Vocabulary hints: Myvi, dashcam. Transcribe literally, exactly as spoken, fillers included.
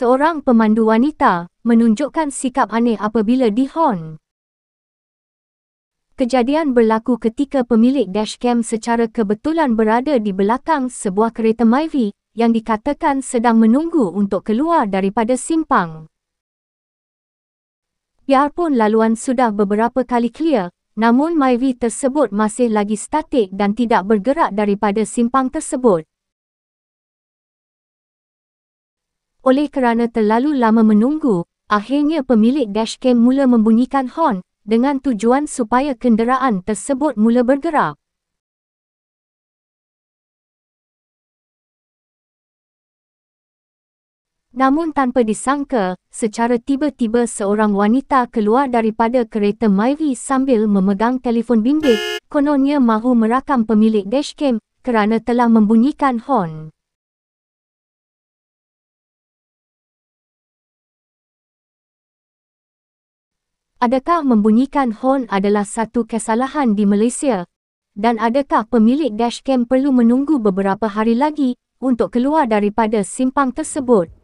Seorang pemandu wanita menunjukkan sikap aneh apabila dihorn. Kejadian berlaku ketika pemilik dashcam secara kebetulan berada di belakang sebuah kereta Myvi yang dikatakan sedang menunggu untuk keluar daripada simpang. Biarpun laluan sudah beberapa kali clear, namun Myvi tersebut masih lagi statik dan tidak bergerak daripada simpang tersebut. Oleh kerana terlalu lama menunggu, akhirnya pemilik dashcam mula membunyikan horn dengan tujuan supaya kenderaan tersebut mula bergerak. Namun tanpa disangka, secara tiba-tiba seorang wanita keluar daripada kereta Myvi sambil memegang telefon bimbit, kononnya mahu merakam pemilik dashcam kerana telah membunyikan horn. Adakah membunyikan horn adalah satu kesalahan di Malaysia? Dan adakah pemilik dashcam perlu menunggu beberapa hari lagi untuk keluar daripada simpang tersebut?